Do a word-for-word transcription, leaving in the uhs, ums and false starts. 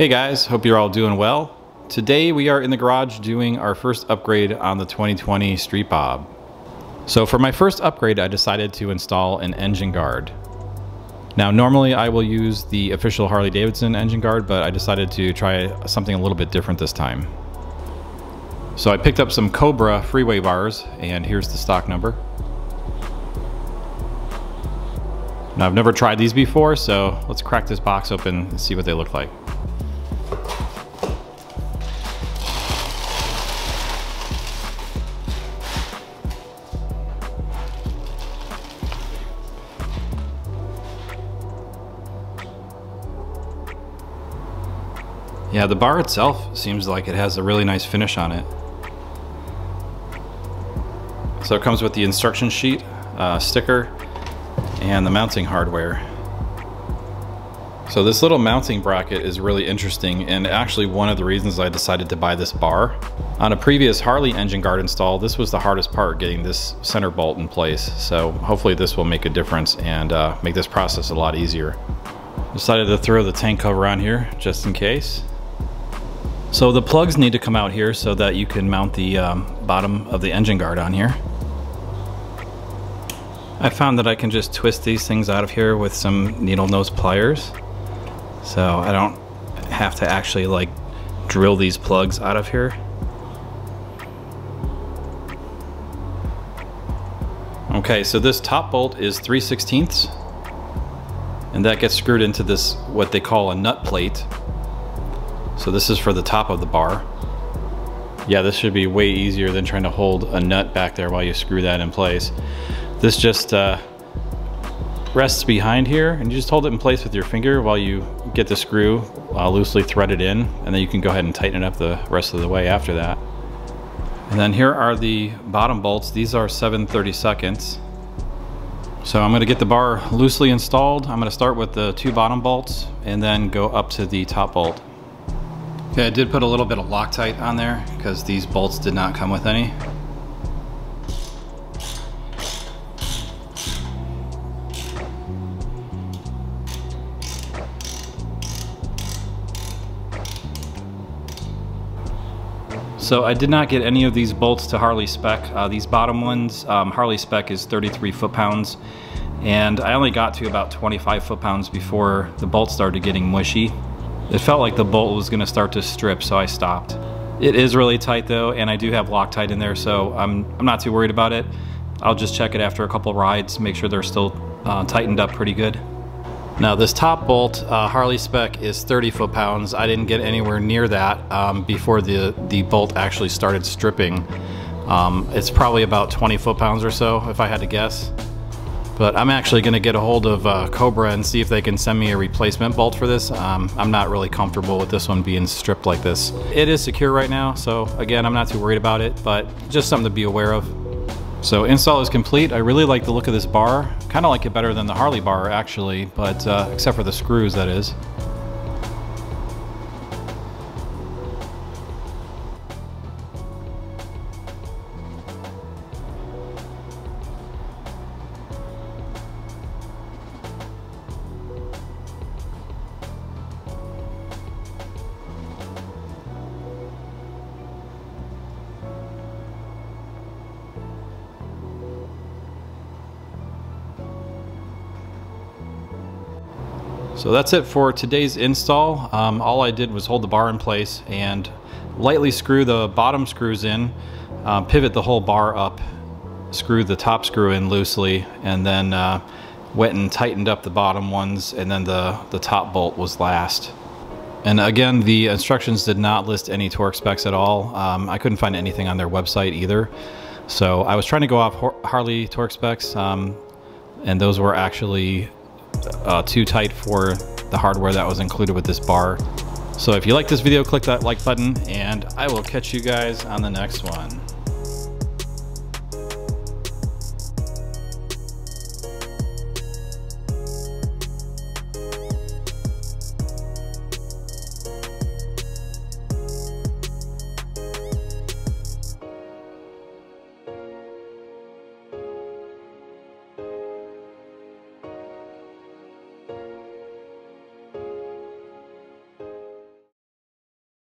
Hey guys, hope you're all doing well. Today we are in the garage doing our first upgrade on the twenty twenty Street Bob. So for my first upgrade, I decided to install an engine guard. Now normally I will use the official Harley-Davidson engine guard, but I decided to try something a little bit different this time. So I picked up some Cobra freeway bars, and here's the stock number. Now I've never tried these before, so let's crack this box open and see what they look like. Yeah, the bar itself seems like it has a really nice finish on it. So it comes with the instruction sheet, uh, sticker, and the mounting hardware. So this little mounting bracket is really interesting, and actually one of the reasons I decided to buy this bar. On a previous Harley engine guard install, this was the hardest part, getting this center bolt in place. So hopefully this will make a difference and uh, make this process a lot easier. Decided to throw the tank cover on here just in case. So the plugs need to come out here so that you can mount the um, bottom of the engine guard on here. I found that I can just twist these things out of here with some needle nose pliers. So I don't have to actually like drill these plugs out of here. Okay, so this top bolt is three sixteenths, and that gets screwed into this, what they call a nut plate. So this is for the top of the bar. Yeah, this should be way easier than trying to hold a nut back there while you screw that in place. This just uh, rests behind here, and you just hold it in place with your finger while you get the screw uh, loosely threaded in, and then you can go ahead and tighten it up the rest of the way after that. And then here are the bottom bolts. These are seven thirty-seconds. So I'm gonna get the bar loosely installed. I'm gonna start with the two bottom bolts and then go up to the top bolt. Okay, I did put a little bit of Loctite on there because these bolts did not come with any. So I did not get any of these bolts to Harley spec. Uh, these bottom ones, um, Harley spec is thirty-three foot-pounds, and I only got to about twenty-five foot-pounds before the bolt started getting mushy. It felt like the bolt was gonna start to strip, so I stopped. It is really tight though, and I do have Loctite in there, so I'm, I'm not too worried about it. I'll just check it after a couple rides, make sure they're still uh, tightened up pretty good. Now this top bolt, uh, Harley spec, is thirty foot-pounds. I didn't get anywhere near that um, before the, the bolt actually started stripping. Um, it's probably about twenty foot-pounds or so, if I had to guess. But I'm actually gonna get a hold of uh, Cobra and see if they can send me a replacement bolt for this. Um, I'm not really comfortable with this one being stripped like this. It is secure right now, so again, I'm not too worried about it, but just something to be aware of. So install is complete. I really like the look of this bar. Kind of like it better than the Harley bar actually, but uh, except for the screws, that is. So that's it for today's install. Um, all I did was hold the bar in place and lightly screw the bottom screws in, uh, pivot the whole bar up, screw the top screw in loosely, and then uh, went and tightened up the bottom ones, and then the, the top bolt was last. And again, the instructions did not list any torque specs at all. Um, I couldn't find anything on their website either. So I was trying to go off Harley torque specs, um, and those were actually Uh, too tight for the hardware that was included with this bar. So if you like this video, click that like button, and I will catch you guys on the next one.